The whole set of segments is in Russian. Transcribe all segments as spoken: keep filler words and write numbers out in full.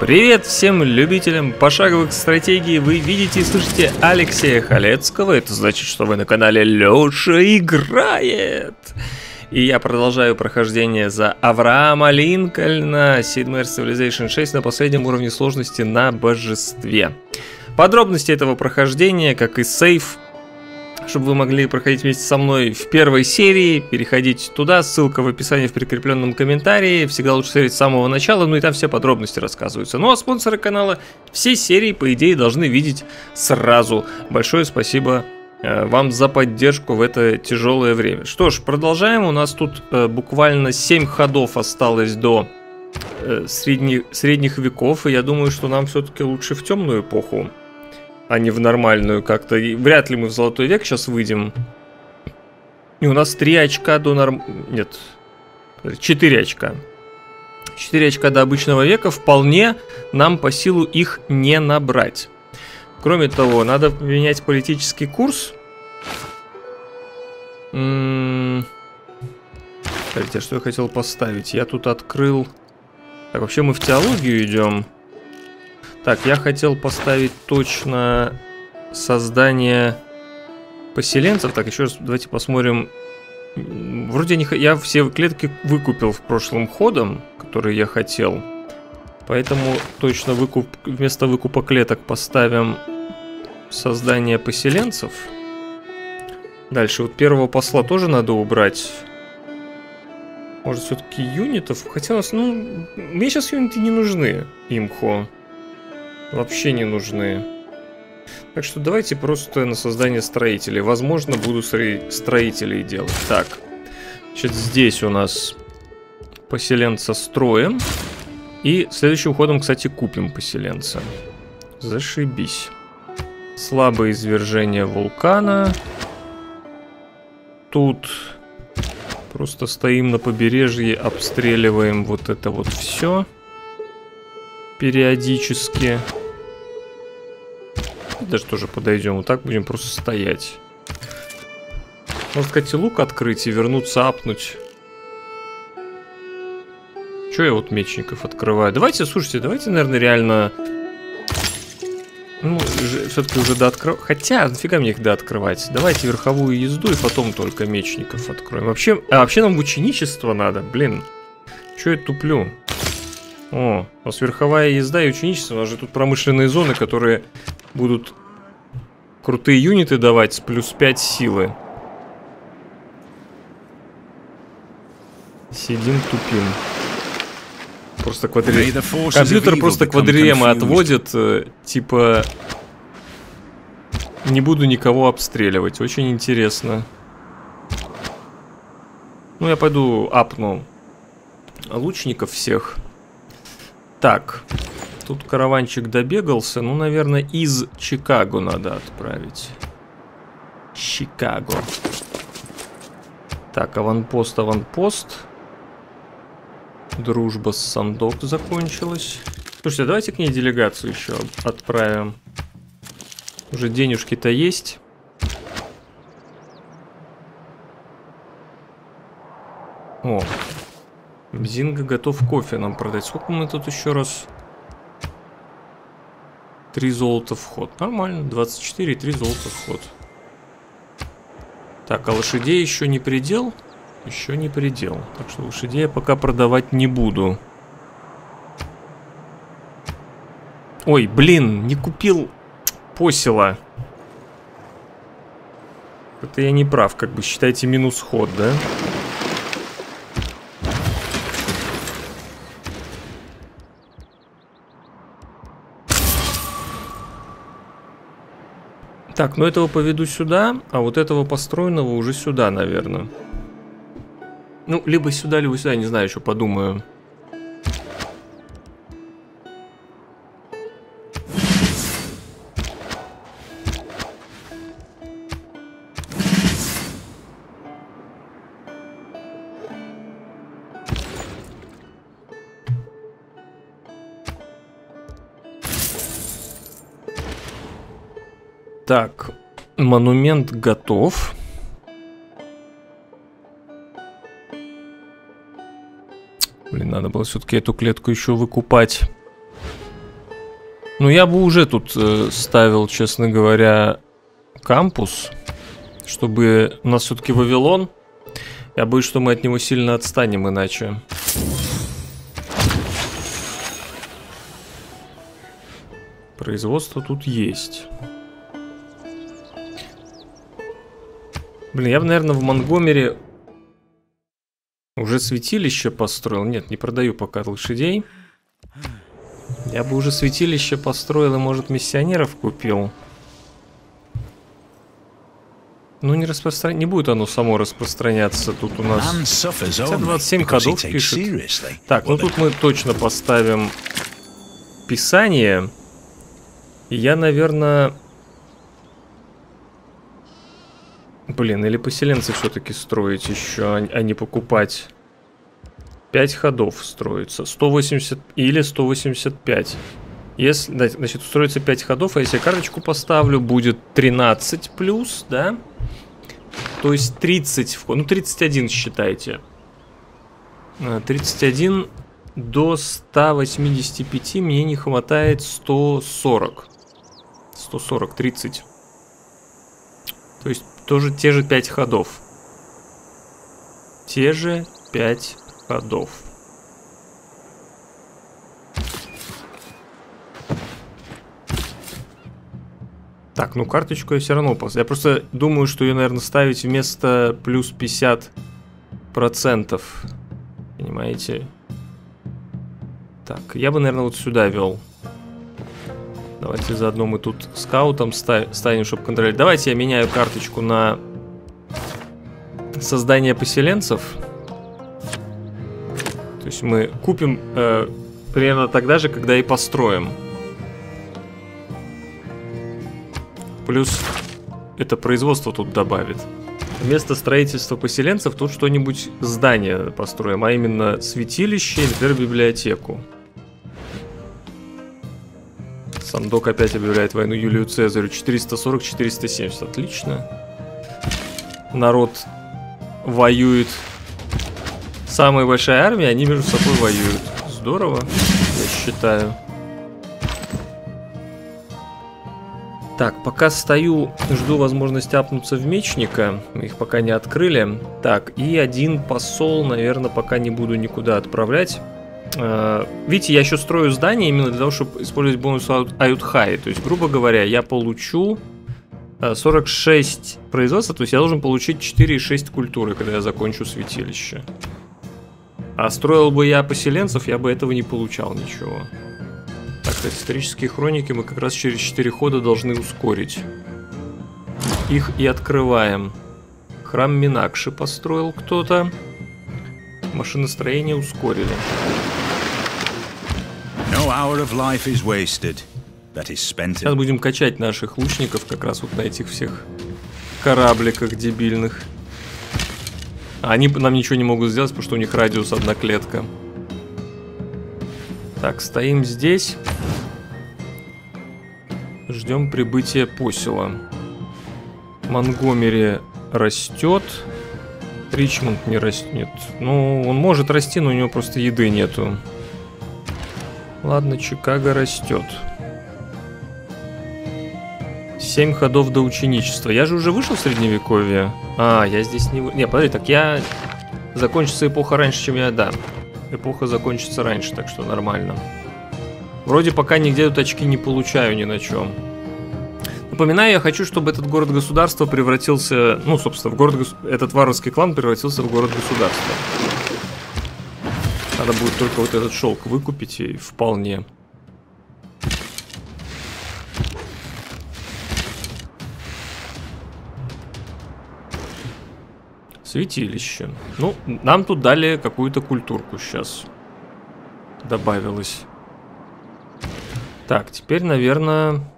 Привет всем любителям пошаговых стратегий, вы видите и слышите Алексея Халецкого, это значит, что вы на канале Лёша Играет. И я продолжаю прохождение за Авраама Линкольна, Сид Мейерс Civilization шесть на последнем уровне сложности на божестве. Подробности этого прохождения, как и сейф, чтобы вы могли проходить вместе со мной в первой серии, переходите туда, ссылка в описании в прикрепленном комментарии, всегда лучше смотреть с самого начала, ну и там все подробности рассказываются. Ну а спонсоры канала все серии, по идее, должны видеть сразу. Большое спасибо э, вам за поддержку в это тяжелое время. Что ж, продолжаем, у нас тут э, буквально семь ходов осталось до э, средних, средних веков, и я думаю, что нам все-таки лучше в темную эпоху, а не в нормальную как-то. Вряд ли мы в золотой век сейчас выйдем. И у нас три очка до норм... Нет. четыре очка. четыре очка до обычного века. Вполне нам по силу их не набрать. Кроме того, надо менять политический курс. М-м-м. Смотрите, что я хотел поставить? Я тут открыл... Так, вообще мы в теологию идем. Так, я хотел поставить точно создание поселенцев. Так, еще раз давайте посмотрим. Вроде не... я все клетки выкупил в прошлом ходом, которые я хотел. Поэтому точно выкуп... вместо выкупа клеток поставим создание поселенцев. Дальше вот первого посла тоже надо убрать. Может, все-таки юнитов? Хотя у нас, ну, мне сейчас юниты не нужны, имхо. Вообще не нужны. Так что давайте просто на создание строителей. Возможно, буду строителей делать. Так. Значит, здесь у нас поселенца строим. И следующим ходом, кстати, купим поселенца. Зашибись. Слабое извержение вулкана. Тут просто стоим на побережье, обстреливаем вот это вот все. Периодически. Даже тоже подойдем. Вот так будем просто стоять. Может, кстати, лук открыть и вернуться апнуть. Че я вот мечников открываю? Давайте, слушайте, давайте, наверное, реально... Ну, все-таки уже дооткрывать. Хотя, нафига мне их дооткрывать? Давайте верховую езду и потом только мечников откроем. Вообще, а вообще нам в ученичество надо, блин. Че я туплю? О, у нас верховая езда и ученичество. У нас же тут промышленные зоны, которые будут крутые юниты давать с плюс пять силы. Сидим, тупим. Просто квадри... Компьютер просто квадриема отводит. Типа... Не буду никого обстреливать. Очень интересно. Ну, я пойду апну лучников всех. Так, тут караванчик добегался. Ну, наверное, из Чикаго надо отправить. Чикаго. Так, аванпост, аванпост. Дружба с Сандок закончилась. Слушайте, давайте к ней делегацию еще отправим. Уже денежки-то есть. О. Бзинго готов кофе нам продать. Сколько мы тут еще раз? три золота вход. Нормально. двадцать четыре и три золота вход. Так, а лошадей еще не предел? Еще не предел. Так что лошадей я пока продавать не буду. Ой, блин, не купил посела. Это я не прав, как бы считайте минус ход, да? Так, ну этого поведу сюда, а вот этого построенного уже сюда, наверное. Ну, либо сюда, либо сюда, не знаю, еще подумаю. Так, монумент готов. Блин, надо было все-таки эту клетку еще выкупать. Ну, я бы уже тут э, ставил, честно говоря, кампус, чтобы у нас все-таки Вавилон. Я боюсь, что мы от него сильно отстанем иначе. Производство тут есть. Блин, я бы, наверное, в Монтгомери уже святилище построил. Нет, не продаю пока лошадей. Я бы уже святилище построил и, может, миссионеров купил. Ну, не распростран... не будет оно само распространяться. Тут у нас двадцать семь кодов пишет. Так, ну тут мы точно поставим писание. И я, наверное... Блин, или поселенцы все-таки строить еще, а не покупать. пять ходов строится. сто восемьдесят или сто восемьдесят пять. Если, значит, строится пять ходов, а если я карточку поставлю, будет тринадцать плюс, да? То есть тридцать, ну тридцать один считайте. тридцать один до ста восьмидесяти пяти мне не хватает сто сорок. сто сорок, тридцать. То есть тоже те же пять ходов. Те же пять ходов. Так, ну карточку я все равно поставлю. Я просто думаю, что ее, наверное, ставить вместо плюс пятьдесят процентов. Понимаете? Так, я бы, наверное, вот сюда вел. Давайте заодно мы тут скаутом станем, чтобы контролировать. Давайте я меняю карточку на создание поселенцев. То есть мы купим э, примерно тогда же, когда и построим. Плюс это производство тут добавит. Вместо строительства поселенцев тут что-нибудь здание построим, а именно святилище, например, библиотеку. Сандок опять объявляет войну Юлию Цезарю. четыреста сорок — четыреста семьдесят. Отлично. Народ воюет. Самая большая армия, они между собой воюют. Здорово, я считаю. Так, пока стою, жду возможности апнуться в мечника. Мы их пока не открыли. Так, и один посол, наверное, пока не буду никуда отправлять. Видите, я еще строю здание именно для того, чтобы использовать бонус Аютхай. То есть, грубо говоря, я получу сорок шесть производства, то есть я должен получить четыре и шесть культуры, когда я закончу святилище. А строил бы я поселенцев, я бы этого не получал ничего. Так, кстати, исторические хроники мы как раз через четыре хода должны ускорить. Их и открываем. Храм Минакши построил кто-то. Машиностроение ускорили. Сейчас будем качать наших лучников как раз вот на этих всех корабликах дебильных. Они нам ничего не могут сделать, потому что у них радиус одна клетка. Так, стоим здесь. Ждем прибытия посела. Монтгомери растет. Ричмонд не растет. Ну, он может расти, но у него просто еды нету. Ладно, Чикаго растет. семь ходов до ученичества. Я же уже вышел в средневековье. А, я здесь не... Не, подожди, так я... Закончится эпоха раньше, чем я... Да. Эпоха закончится раньше, так что нормально. Вроде пока нигде тут очки не получаю ни на чем. Напоминаю, я хочу, чтобы этот город-государство превратился... Ну, собственно, в город... этот варварский клан превратился в город-государство. Надо будет только вот этот шелк выкупить, и вполне. Святилище. Ну, нам тут дали какую-то культурку сейчас. Добавилось. Так, теперь, наверное...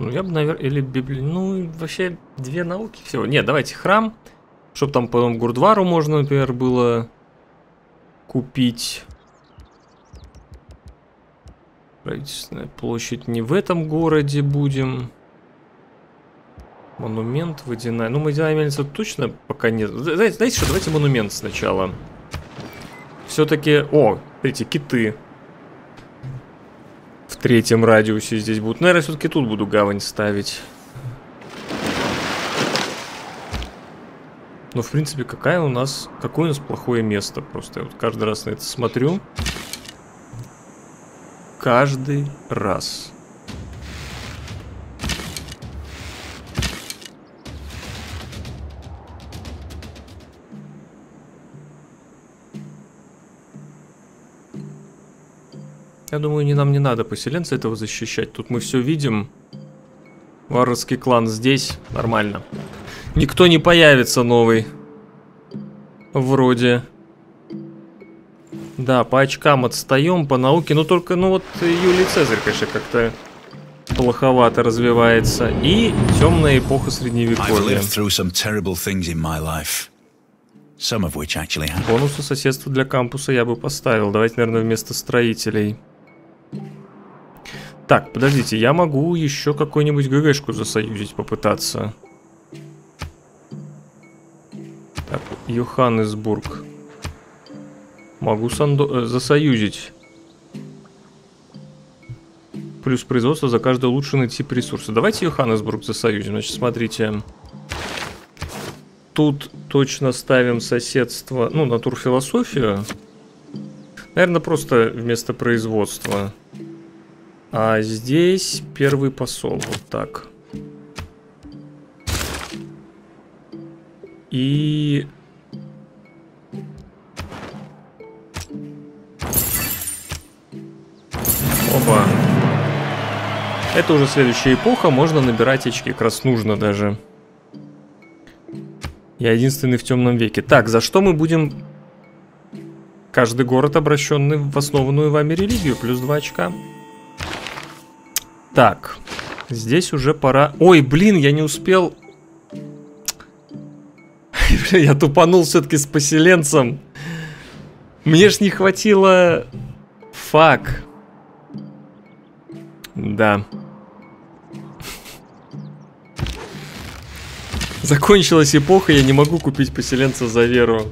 Ну, я бы, наверное, или библи... Ну, вообще, две науки всего. Нет, давайте храм, чтобы там потом Гурдвару можно, например, было купить. Правительственная площадь не в этом городе будем. Монумент, водяная. Ну, водяная мельница точно пока нет. Знаете, знаете что, давайте монумент сначала. Все-таки... О, эти киты. третьем радиусе здесь будут. Наверное, все-таки тут буду гавань ставить. Но, в принципе, какая у нас... Какое у нас плохое место? Просто я вот каждый раз на это смотрю. Каждый раз. Я думаю, не нам не надо поселенца этого защищать. Тут мы все видим. Варварский клан здесь. Нормально. Никто не появится новый. Вроде. Да, по очкам отстаем, по науке. Но только, ну вот, Юлий Цезарь, конечно, как-то плоховато развивается. И темная эпоха средневековья. Бонусы соседства для кампуса я бы поставил. Давайте, наверное, вместо строителей. Так, подождите, я могу еще какую-нибудь ГГшку засоюзить, попытаться. Так, Йоханнесбург. Могу сандо... засоюзить. Плюс производство за каждый улучшенный тип ресурса. Давайте Йоханнесбург засоюзим. Значит, смотрите. Тут точно ставим соседство, ну, натурфилософию. Наверное, просто вместо производства. А здесь первый посол, вот так. И... Опа. Это уже следующая эпоха, можно набирать очки, как раз нужно даже. Я единственный в темном веке. Так, за что мы будем... Каждый город, обращенный в основанную вами религию, плюс два очка. Так, здесь уже пора... Ой, блин, я не успел... Я тупанул все-таки с поселенцем. Мне ж не хватило... Фак. Да. Закончилась эпоха, я не могу купить поселенца за веру.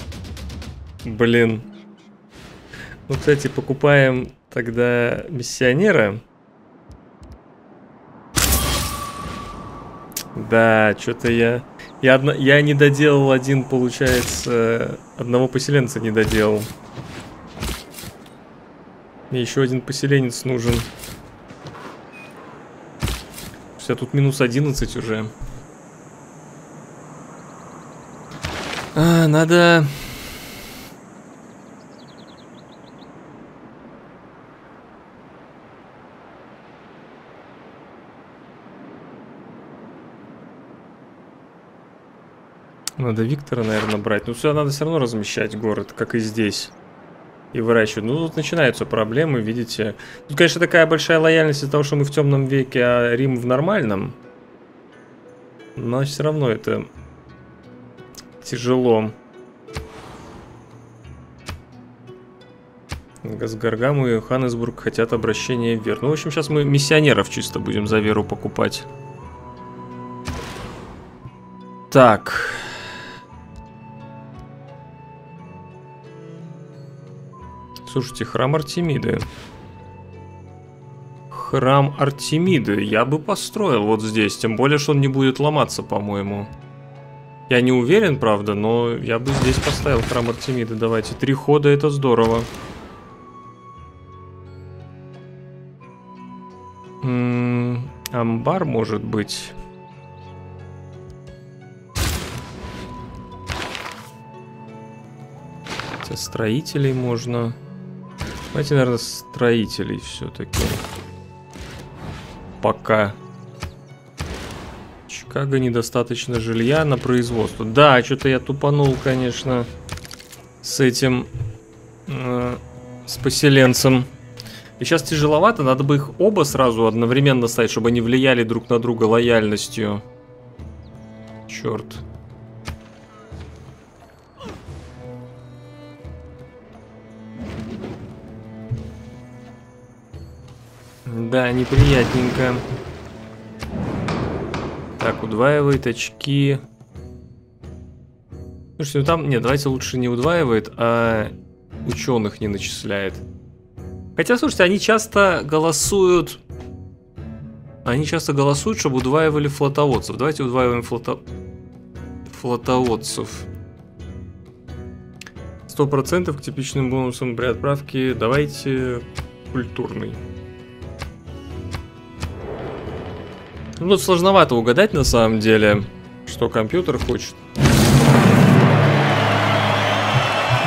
Блин. Ну, кстати, покупаем тогда миссионера. Да, что-то я... Я, одно... я не доделал один, получается... Одного поселенца не доделал. Мне еще один поселенец нужен. Все, тут минус одиннадцать уже. А, надо... Надо Виктора, наверное, брать. Ну, все, надо все равно размещать город, как и здесь. И выращивать. Ну, тут начинаются проблемы, видите. Тут, конечно, такая большая лояльность из-за того, что мы в темном веке, а Рим в нормальном. Но все равно это... Тяжело. Газгаргам и Йоханнесбург хотят обращения в веру. Ну, в общем, сейчас мы миссионеров чисто будем за веру покупать. Так. Слушайте, храм Артемиды. Храм Артемиды я бы построил вот здесь. Тем более, что он не будет ломаться, по-моему. Я не уверен, правда, но я бы здесь поставил храм Артемиды. Давайте, три хода, это здорово. М-м, амбар, может быть. Хотя строителей можно... Давайте, наверное, строителей все-таки. Пока... Чикаго недостаточно жилья на производство. Да, что-то я тупанул, конечно, с этим, э, с поселенцем. И сейчас тяжеловато, надо бы их оба сразу одновременно ставить, чтобы они влияли друг на друга лояльностью. Черт. Да, неприятненько. Так, удваивает очки. Слушайте, ну там... Нет, давайте лучше не удваивает, а ученых не начисляет. Хотя, слушайте, они часто голосуют Они часто голосуют, чтобы удваивали флотоводцев. Давайте удваиваем флото... флотоводцев. сто процентов к типичным бонусам при отправке. Давайте культурный. Ну, тут сложновато угадать на самом деле, что компьютер хочет.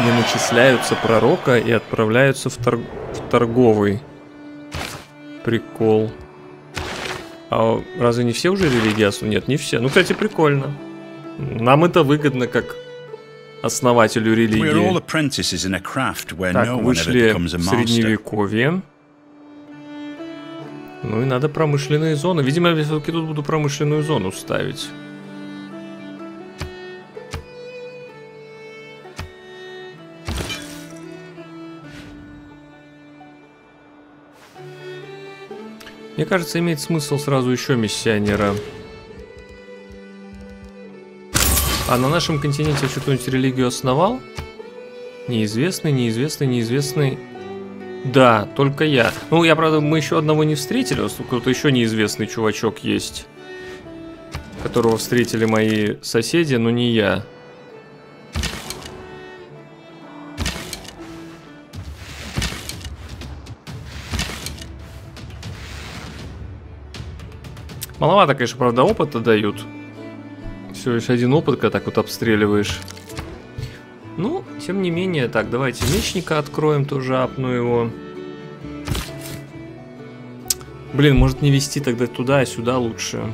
Не начисляются пророка и отправляются в, торг... в торговый. Прикол. А разве не все уже религии? Нет, не все. Ну, кстати, прикольно. Нам это выгодно как основателю религии. Так, вышли в средневековье. Ну и надо промышленные зоны. Видимо, я все-таки тут буду промышленную зону ставить. Мне кажется, имеет смысл сразу еще миссионера. А на нашем континенте я что-нибудь религию основал? Неизвестный, неизвестный, неизвестный. Да, только я. Ну, я, правда, мы еще одного не встретили. У нас кто-то еще неизвестный чувачок есть, которого встретили мои соседи, но не я. Маловато, конечно, правда, опыта дают. Всего лишь один опыт, когда так вот обстреливаешь. Ну, тем не менее, так, давайте мечника откроем, тоже апну его. Блин, может не вести тогда туда, а сюда лучше.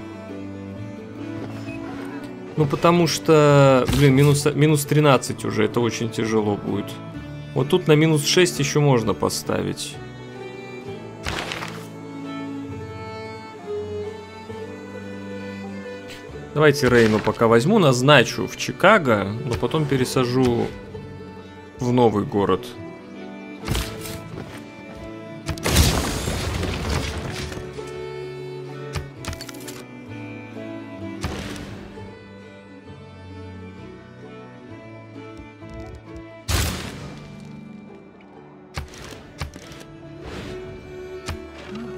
Ну, потому что, блин, минус, минус тринадцать уже, это очень тяжело будет. Вот тут на минус шесть еще можно поставить. Давайте Рейну пока возьму, назначу в Чикаго, но потом пересажу в новый город.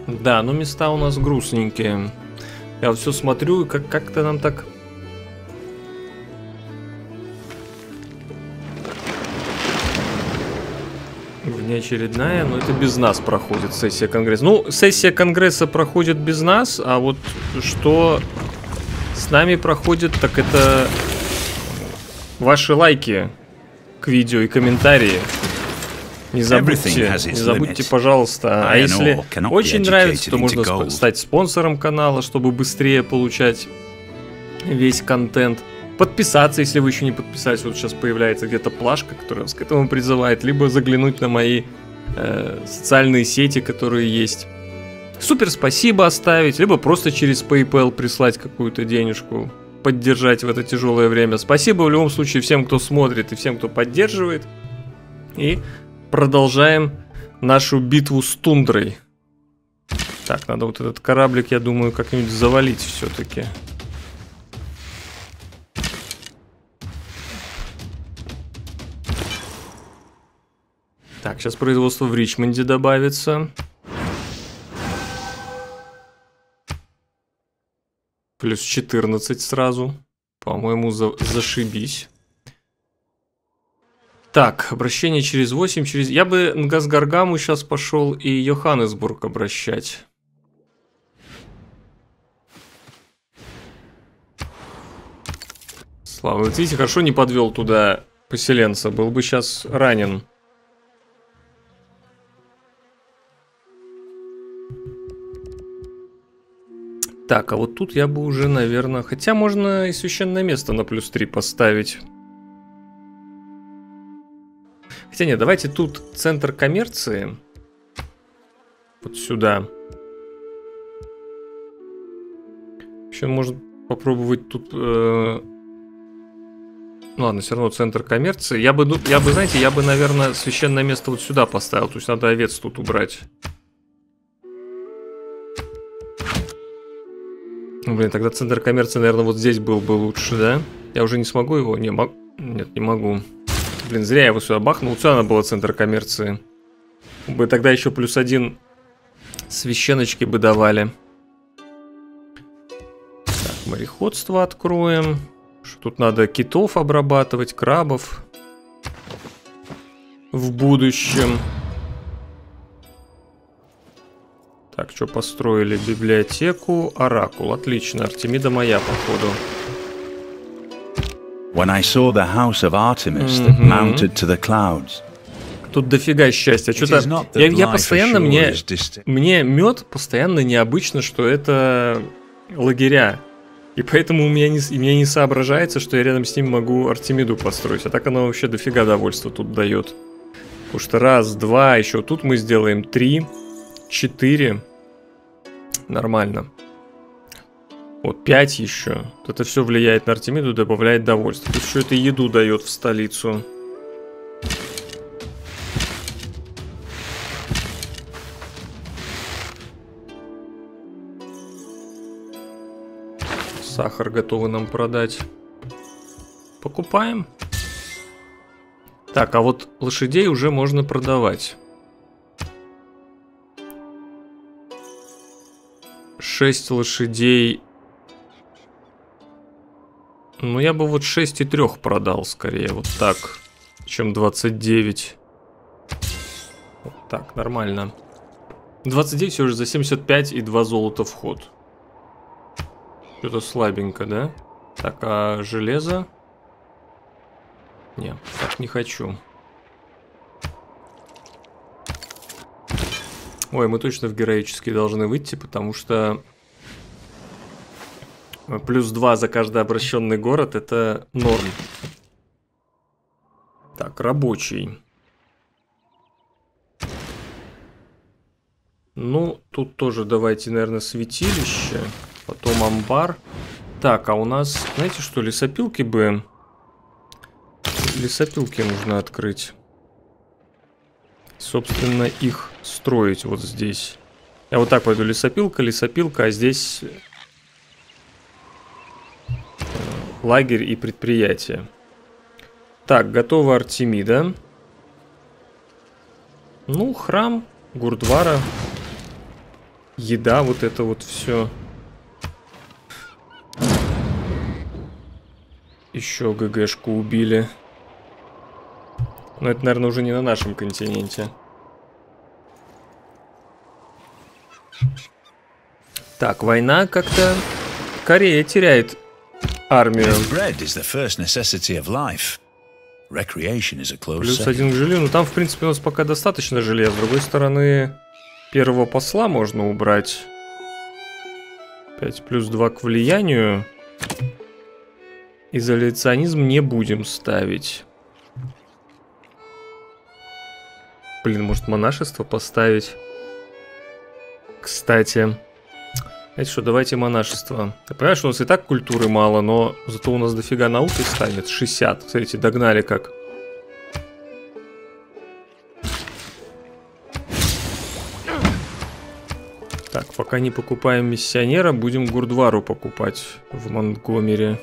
Да, но места у нас грустненькие. Я вот все смотрю, как как-то нам так внеочередная, но это без нас проходит сессия конгресса. Ну, сессия конгресса проходит без нас, а вот что с нами проходит, так это ваши лайки к видео и комментарии. Не забудьте, не забудьте, пожалуйста. А если очень нравится, то можно стать спонсором канала, чтобы быстрее получать весь контент. Подписаться, если вы еще не подписались. Вот сейчас появляется где-то плашка, которая вас к этому призывает. Либо заглянуть на мои э, социальные сети, которые есть. Супер спасибо оставить. Либо просто через PayPal прислать какую-то денежку. Поддержать в это тяжелое время. Спасибо в любом случае всем, кто смотрит и всем, кто поддерживает. И... продолжаем нашу битву с тундрой. Так, надо вот этот кораблик, я думаю, как-нибудь завалить все-таки. Так, сейчас производство в Ричмонде добавится. Плюс четырнадцать сразу. По-моему, за- зашибись. Так, обращение через восемь, через... Я бы на Газгаргаму сейчас пошел и Йоханнесбург обращать. Слава, вот видите, хорошо не подвел туда поселенца, был бы сейчас ранен. Так, а вот тут я бы уже, наверное... Хотя можно и священное место на плюс три поставить. Хотя нет, давайте тут центр коммерции. Вот сюда. Еще можно попробовать тут... Э... Ну ладно, все равно центр коммерции. Я бы, я бы, знаете, я бы, наверное, священное место вот сюда поставил. То есть надо овец тут убрать. Ну, блин, тогда центр коммерции, наверное, вот здесь был бы лучше, да? Я уже не смогу его... Не, мог... Нет, не могу. Блин, зря я его сюда бахнул. Сюда она была центр коммерции. Бы тогда еще плюс один священочки бы давали. Мореходство откроем. Что тут надо китов обрабатывать, крабов. В будущем. Так, что построили? Библиотеку, оракул. Отлично, Артемида моя, походу. When I saw the house of Artemis that mounted to the clouds. Тут дофига счастья. Что-то я, я постоянно мне мне мед постоянно необычно, что это лагеря, и поэтому у меня не у меня не соображается, что я рядом с ним могу Артемиду построить, а так она вообще дофига довольства тут дает. Потому что раз, два, еще тут мы сделаем три, четыре, нормально. Вот пять еще. Это все влияет на Артемиду, добавляет довольство. Тут еще это еду дает в столицу. Сахар готовы нам продать. Покупаем. Так, а вот лошадей уже можно продавать. шесть лошадей. Ну, я бы вот шесть и три продал скорее. Вот так. Чем двадцать девять. Вот так, нормально. двадцать девять уже за семьдесят пять и два золота вход. Что-то слабенько, да? Так, а железо? Не, так не хочу. Ой, мы точно в героический должны выйти, потому что плюс два за каждый обращенный город, это норм. Так, рабочий. Ну, тут тоже давайте, наверное, святилище. Потом амбар. Так, а у нас, знаете что, лесопилки бы... Лесопилки нужно открыть. Собственно, их строить вот здесь. Я вот так пойду. Лесопилка, лесопилка, а здесь лагерь и предприятие. Так, готова Артемида. Ну, храм, гурдвара, еда, вот это вот все. Еще ГГшку убили. Но это, наверное, уже не на нашем континенте. Так, война как-то... Корея теряет армию. Плюс один к жилью. Ну, там, в принципе, у нас пока достаточно жилья. С другой стороны, первого посла можно убрать. пять плюс два к влиянию. Изоляционизм не будем ставить. Блин, может, монашество поставить? Кстати. Знаете что, давайте монашество. Я понимаю, что у нас и так культуры мало, но зато у нас дофига науки станет. шестьдесят. Смотрите, догнали как. Так, пока не покупаем миссионера, будем гурдвару покупать в Монтгомери.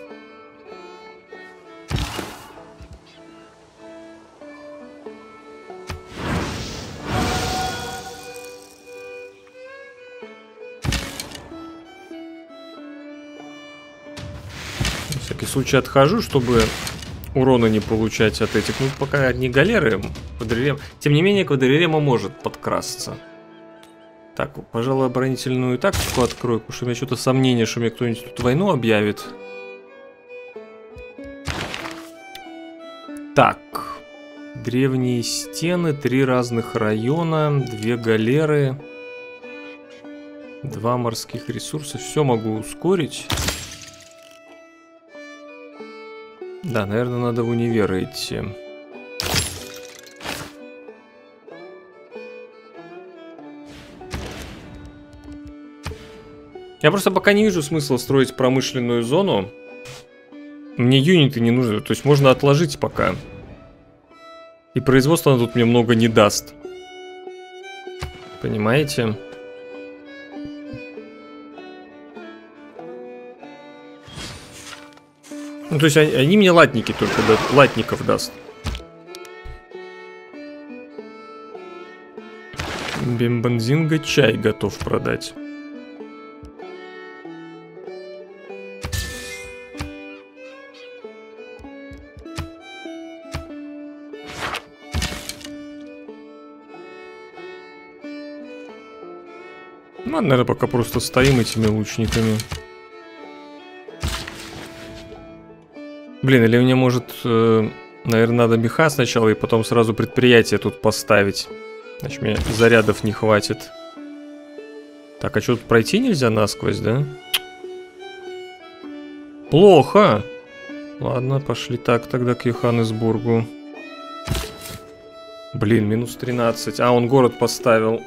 Случай отхожу, чтобы урона не получать от этих. Ну, пока одни галеры. Квадрилема. Тем не менее, квадрилема может подкрасться. Так, пожалуй, оборонительную тактику открою, потому что у меня что-то сомнение, что мне кто-нибудь тут войну объявит. Так. Древние стены, три разных района, две галеры, два морских ресурса. Все могу ускорить. Да, наверное, надо в универ идти. Я просто пока не вижу смысла строить промышленную зону. Мне юниты не нужны, то есть можно отложить пока. И производство она тут мне много не даст. Понимаете? Ну, то есть они, они мне латники только дадут, латников даст. Бимбанзинга чай готов продать. Ну, ладно, наверное, пока просто стоим этими лучниками. Блин, или мне, может, э, наверное, надо меха сначала и потом сразу предприятие тут поставить. Значит, мне зарядов не хватит. Так, а что, тут пройти нельзя насквозь, да? Плохо! Ладно, пошли так тогда к Йоханнесбургу. Блин, минус тринадцать. А, он город поставил.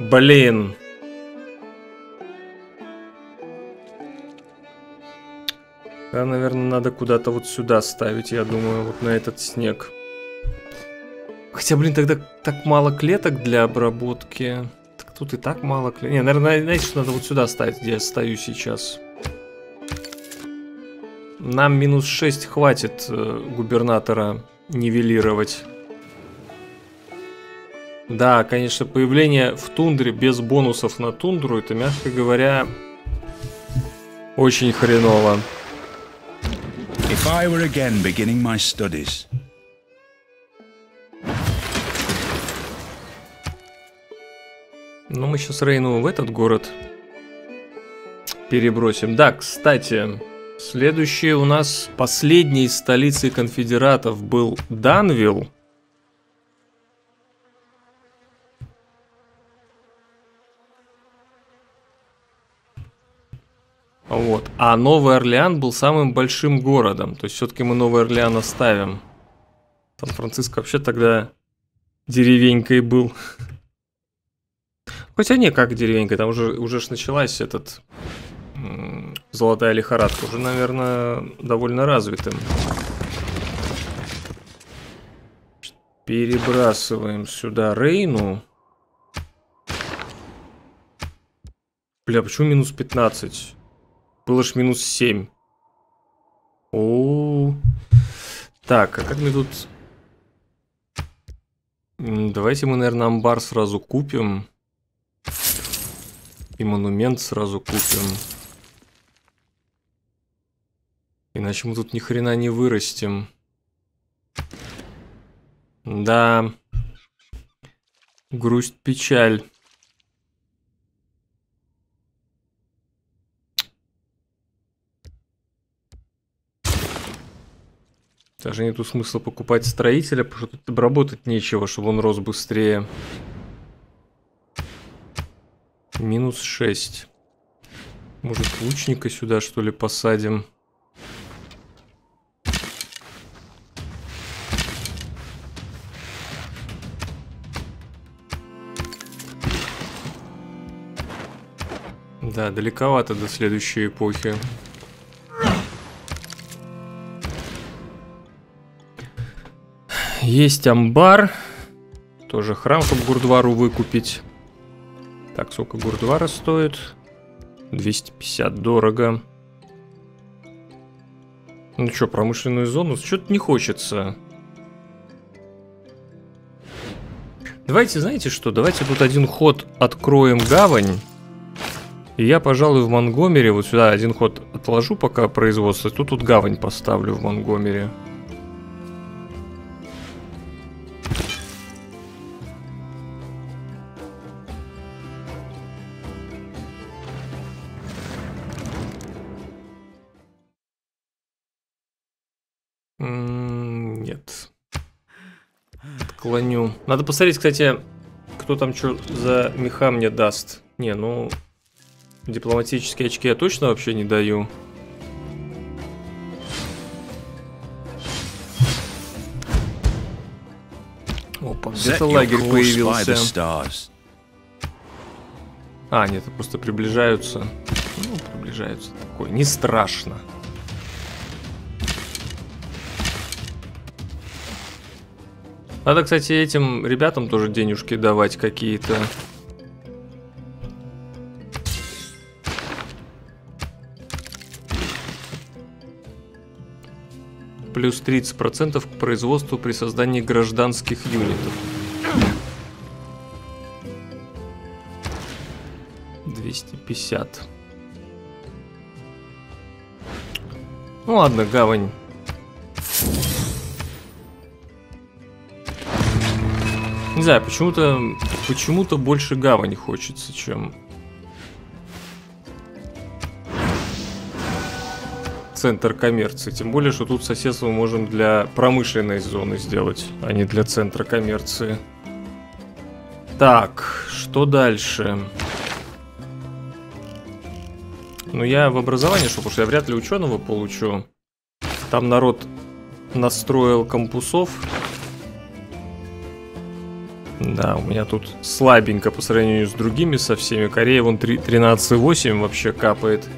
Блин. Да, наверное, надо куда-то вот сюда ставить, я думаю, вот на этот снег. Хотя, блин, тогда так мало клеток для обработки. Так тут и так мало клеток. Не, наверное, знаете, что надо вот сюда ставить, где я стою сейчас. Нам минус шесть хватит э, губернатора нивелировать. Да, конечно, появление в тундре без бонусов на тундру, это, мягко говоря, очень хреново. If I were again beginning my studies. Ну, мы сейчас Рейну в этот город перебросим. Да, кстати, следующий у нас последней столицей конфедератов был Данвил. Вот. А Новый Орлеан был самым большим городом. То есть все-таки мы Новый Орлеан оставим. Сан-Франциско вообще тогда деревенькой был. Хотя не как деревенька, там уже, уже ж началась этот, золотая лихорадка. Уже, наверное, довольно развитым. Перебрасываем сюда Рейну. Бля, почему минус пятнадцать? Было ж минус семь. О-о-о. Так, а как мне тут... Давайте мы, наверное, амбар сразу купим. И монумент сразу купим. Иначе мы тут ни хрена не вырастем. Да. Грусть, печаль. Даже нету смысла покупать строителя, потому что тут обработать нечего, чтобы он рос быстрее. Минус шесть. Может, лучника сюда, что ли, посадим? Да, далековато до следующей эпохи. Есть амбар. Тоже храм, чтобы Гурдвару выкупить. Так, сколько Гурдвара стоит? двести пятьдесят, дорого. Ну что, промышленную зону? Что-то не хочется. Давайте, знаете что? Давайте тут один ход откроем гавань. И я, пожалуй, в Монтгомери вот сюда один ход отложу пока производство. Тут тут гавань поставлю в Монтгомери. Надо посмотреть, кстати, кто там что за меха мне даст. Не, ну, дипломатические очки я точно вообще не даю. Опа, где-то лагерь появился. А, нет, просто приближаются. Ну, приближаются. Такое, не страшно. Надо, кстати, этим ребятам тоже денежки давать какие-то. Плюс тридцать процентов к производству при создании гражданских юнитов. двести пятьдесят. Ну ладно, гавань. Не знаю, почему-то почему-то больше гавани хочется, чем центр коммерции. Тем более, что тут соседство мы можем для промышленной зоны сделать, а не для центра коммерции. Так, что дальше? Ну, я в образовании, что, потому что я вряд ли ученого получу. Там народ настроил кампусов. Да, у меня тут слабенько по сравнению с другими, со всеми. Корея вон тринадцать и восемь вообще капает.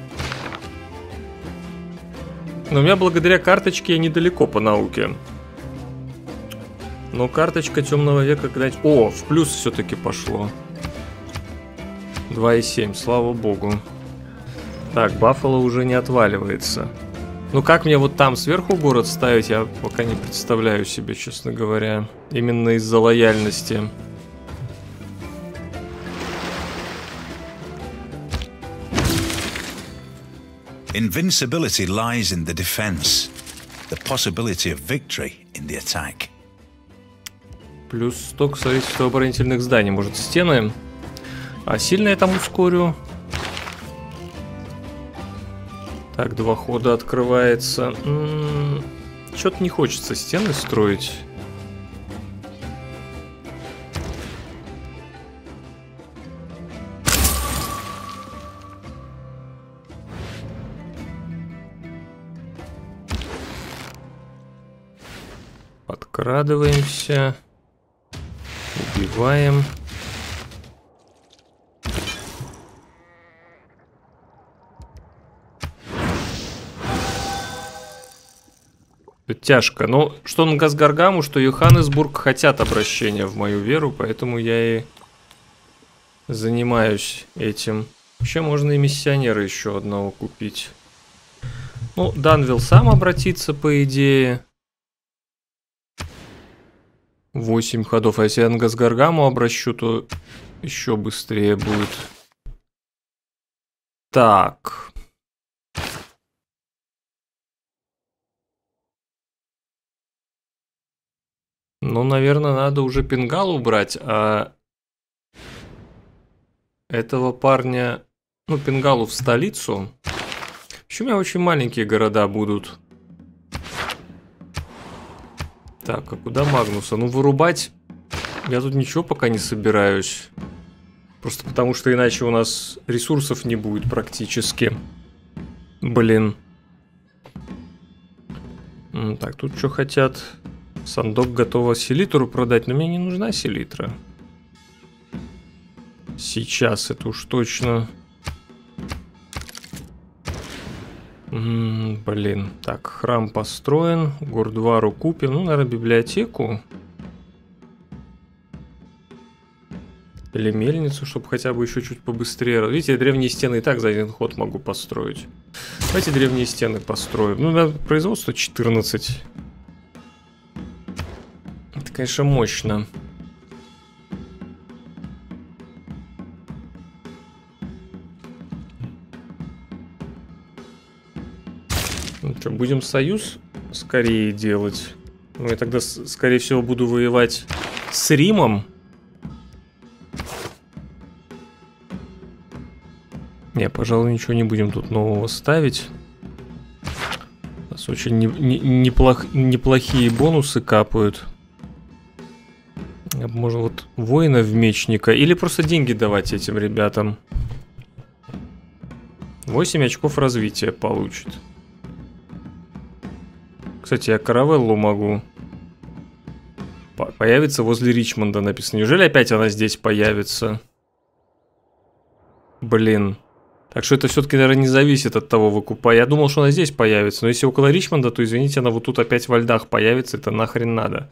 Но у меня благодаря карточке я недалеко по науке. Но карточка темного века когда-нибудь... О, в плюс все-таки пошло. два и семь, слава богу. Так, Баффало уже не отваливается. Ну как мне вот там сверху город ставить, я пока не представляю себе, честно говоря. Именно из-за лояльности. Invincibility lies in the defense. The possibility of victory in the attack. Плюс сто к количеству оборонительных зданий. Может, стены? А сильно я там ускорю. Так, два хода открывается. Что-то не хочется стены строить. Подкрадываемся. Убиваем. Тяжко. Но что на Газгаргаму, что Йоханнесбург хотят обращения в мою веру, поэтому я и занимаюсь этим. Вообще можно и миссионера еще одного купить. Ну, Данвил сам обратится, по идее. восемь ходов. А если я на Газгаргаму обращу, то еще быстрее будет. Так. Ну, наверное, надо уже Пингалу брать, а этого парня, ну, Пингалу в столицу. Почему у меня очень маленькие города будут? Так, а куда Магнуса? Ну, вырубать я тут ничего пока не собираюсь. Просто потому, что иначе у нас ресурсов не будет практически. Блин. Так, тут что хотят... Сандок готова селитру продать, но мне не нужна селитра. Сейчас это уж точно. М-м, блин, так, храм построен, Гурдвару купим, ну, наверное, библиотеку. Или мельницу, чтобы хотя бы еще чуть побыстрее. Видите, я древние стены и так за один ход могу построить. Давайте древние стены построим. Ну, надо производство четырнадцать. Конечно, мощно. Ну что, будем союз скорее делать? Ну, я тогда, скорее всего, буду воевать с Римом. Не, пожалуй, ничего не будем тут нового ставить. У нас очень не, не, неплох, неплохие бонусы капают. Можно вот воина в мечника. Или просто деньги давать этим ребятам. восемь очков развития получит. Кстати, я каравеллу могу. Появится возле Ричмонда написано. Неужели опять она здесь появится? Блин. Так что это все-таки, наверное, не зависит от того выкупа. Я думал, что она здесь появится. Но если около Ричмонда, то, извините, она вот тут опять во льдах появится. Это нахрен надо.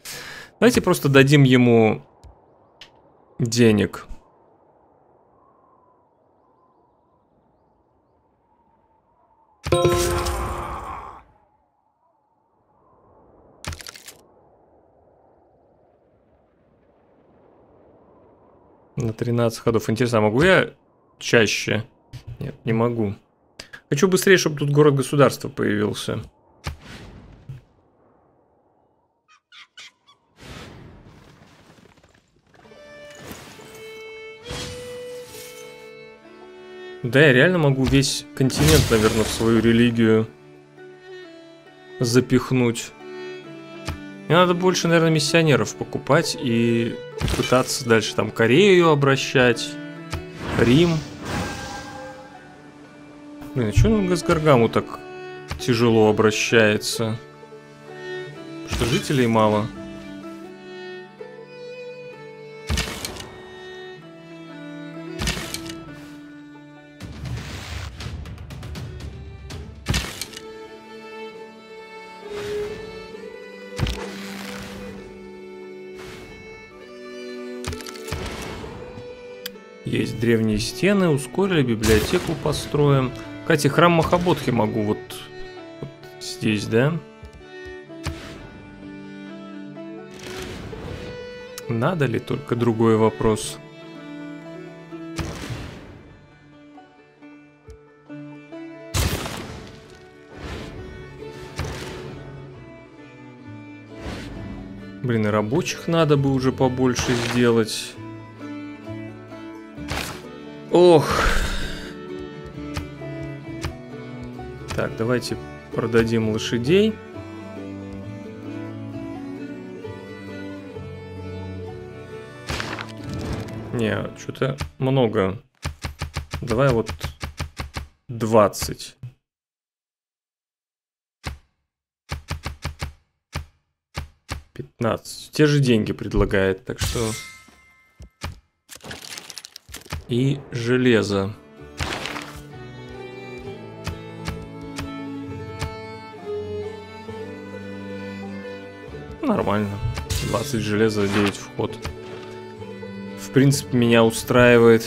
Давайте просто дадим ему денег. На тринадцать ходов. Интересно, а могу я чаще? Нет, не могу. Хочу быстрее, чтобы тут город-государство появился. Да, я реально могу весь континент, наверное, в свою религию запихнуть. Мне надо больше, наверное, миссионеров покупать и пытаться дальше там Корею обращать, Рим. Блин, а чё он к Газгаргаму так тяжело обращается? Что жителей мало. Есть древние стены, ускорили, библиотеку построим. Кстати, храм Махабодхи могу вот, вот здесь, да? Надо ли, только другой вопрос. Блин, и рабочих надо бы уже побольше сделать. Ох. Так, давайте продадим лошадей. Не, что-то много. Давай вот двадцать. пятнадцать. Те же деньги предлагает, так что... И железо. Нормально. двадцать железа, девять вход. В принципе, меня устраивает.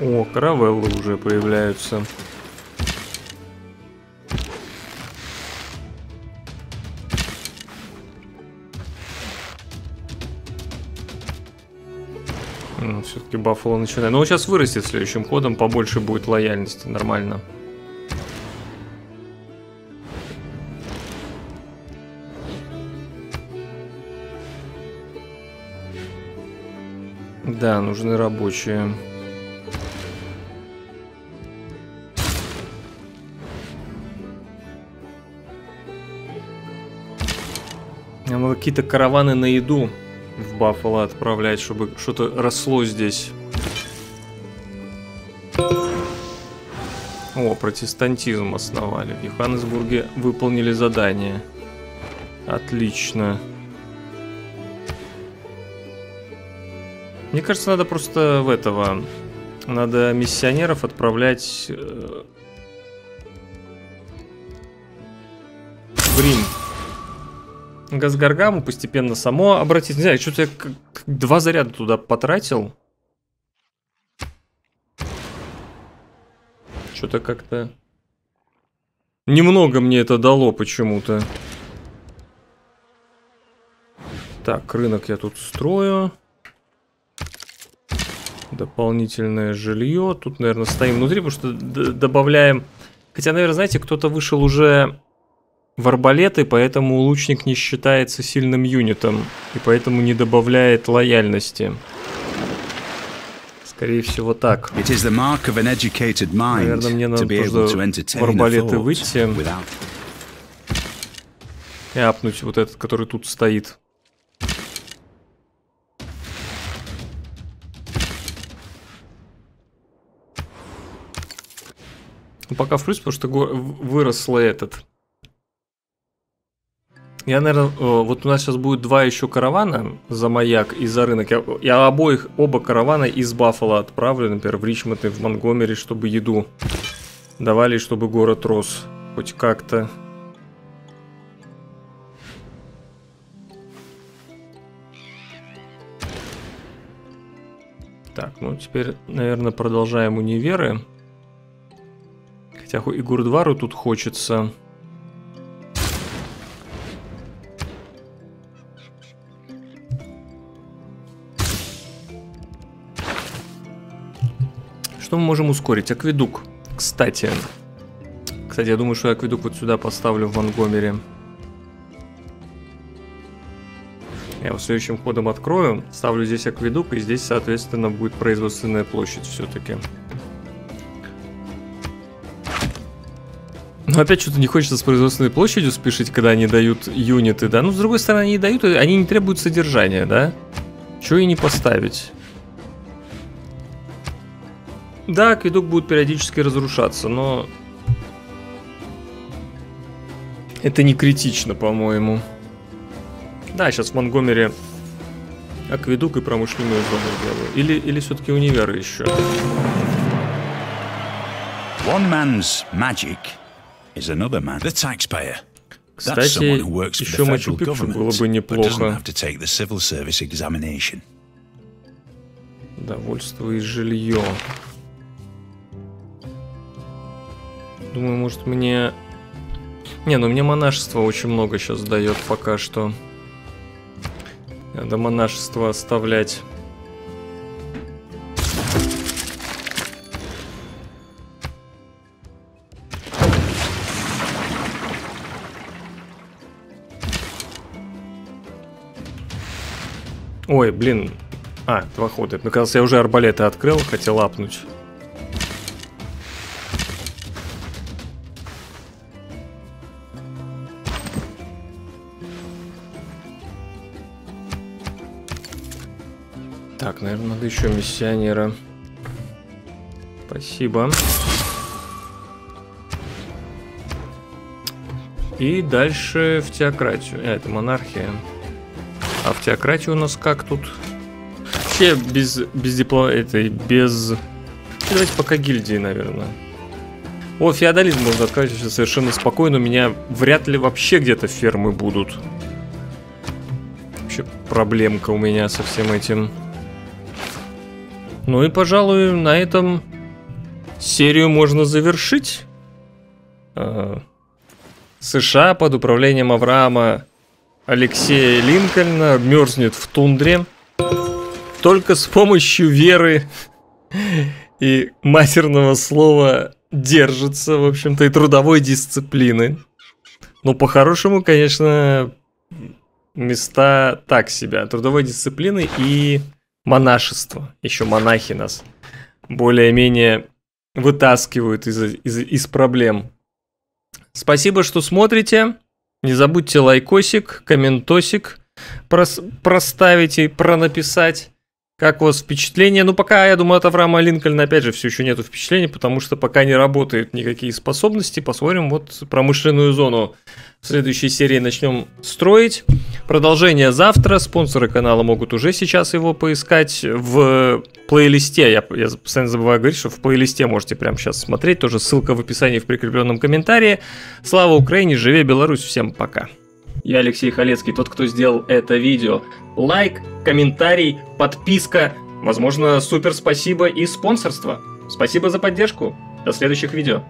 О, каравеллы уже появляются. Все-таки Баффало начинает. Но он сейчас вырастет следующим ходом, побольше будет лояльности, нормально. Да, нужны рабочие. Нам какие-то караваны на еду в Баффало отправлять, чтобы что-то росло здесь. О, протестантизм основали. В Йоханнесбурге выполнили задание. Отлично. Мне кажется, надо просто в этого... Надо миссионеров отправлять... Э, в Рим. Газгаргаму постепенно само обратиться. Не знаю, что-то я два заряда туда потратил. Что-то как-то... Немного мне это дало почему-то. Так, рынок я тут строю. Дополнительное жилье. Тут, наверное, стоим внутри, потому что добавляем... Хотя, наверное, знаете, кто-то вышел уже... в арбалеты, поэтому лучник не считается сильным юнитом, и поэтому не добавляет лояльности. Скорее всего так. Наверное, мне надо просто в арбалеты выйти и апнуть вот этот, который тут стоит. Пока в плюс, потому что выросло этот... Я, наверное, вот у нас сейчас будет два еще каравана за маяк и за рынок. Я, я обоих, оба каравана из Баффало отправлю, например, в Ричмонд и в Монтгомери, чтобы еду давали, чтобы город рос хоть как-то. Так, ну теперь, наверное, продолжаем универы. Хотя и Гурдвару тут хочется... Что мы можем ускорить? Акведук. Кстати. Кстати, я думаю, что я акведук вот сюда поставлю в Монтгомери. Я его следующим ходом открою, ставлю здесь акведук, и здесь, соответственно, будет производственная площадь все-таки. Но опять что-то не хочется с производственной площадью спешить, когда они дают юниты, да? Ну, с другой стороны, они не дают, они не требуют содержания, да? Чего и не поставить. Да, акведук будет периодически разрушаться, но... это не критично, по-моему. Да, сейчас в Монтгомери акведук и промышленную зону делаю. Или, или все-таки универы еще. One man's magic is another man, the taxpayer. Кстати, еще Мачу-Пикшу было бы неплохо. Довольство и жилье. Думаю, может мне... Не, ну мне монашество очень много сейчас дает пока что. Надо монашество оставлять. Ой, блин. А, два хода. Мне кажется, я уже арбалеты открыл, хотел апнуть. Так, наверное, надо еще миссионера. Спасибо. И дальше в теократию. А, это монархия. А в теократии у нас как тут? Все без, без дипло... этой, без... Давайте пока гильдии, наверное. О, феодализм можно открыть совершенно спокойно. У меня вряд ли вообще где-то фермы будут. Вообще проблемка у меня со всем этим. Ну и, пожалуй, на этом серию можно завершить. США под управлением Авраама Алексея Линкольна мерзнет в тундре только с помощью веры и матерного слова держится, в общем-то, и трудовой дисциплины. Но по-хорошему, конечно, места так себя. Трудовой дисциплины и монашество. Еще монахи нас более-менее вытаскивают из, из, из проблем. Спасибо, что смотрите. Не забудьте лайкосик, комментосик прос проставить и пронаписать, как у вас впечатление. Ну, пока, я думаю, от Авраама Линкольна, опять же, все еще нету впечатлений, потому что пока не работают никакие способности. Посмотрим, вот промышленную зону в следующей серии начнем строить. Продолжение завтра. Спонсоры канала могут уже сейчас его поискать в плейлисте. Я, я постоянно забываю говорить, что в плейлисте можете прямо сейчас смотреть. Тоже ссылка в описании в прикрепленном комментарии. Слава Украине, живе Беларусь, всем пока. Я Алексей Халецкий, тот, кто сделал это видео. Лайк, комментарий, подписка, возможно, супер спасибо и спонсорство. Спасибо за поддержку. До следующих видео.